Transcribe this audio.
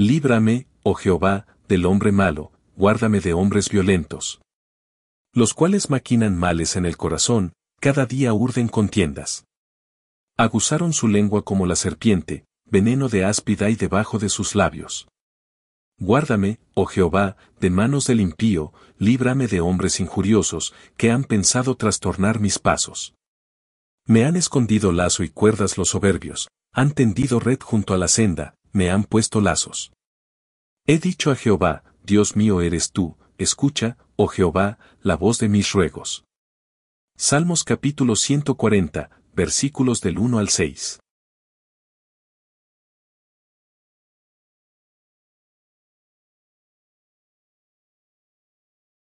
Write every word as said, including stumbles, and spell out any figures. Líbrame, oh Jehová, del hombre malo, guárdame de hombres violentos, los cuales maquinan males en el corazón, cada día urden contiendas. Aguzaron su lengua como la serpiente, veneno de áspid hay debajo de sus labios. Guárdame, oh Jehová, de manos del impío, líbrame de hombres injuriosos, que han pensado trastornar mis pasos. Me han escondido lazo y cuerdas los soberbios, han tendido red junto a la senda, me han puesto lazos. He dicho a Jehová, Dios mío eres tú, escucha, oh Jehová, la voz de mis ruegos. Salmos capítulo ciento cuarenta, versículos del uno al seis.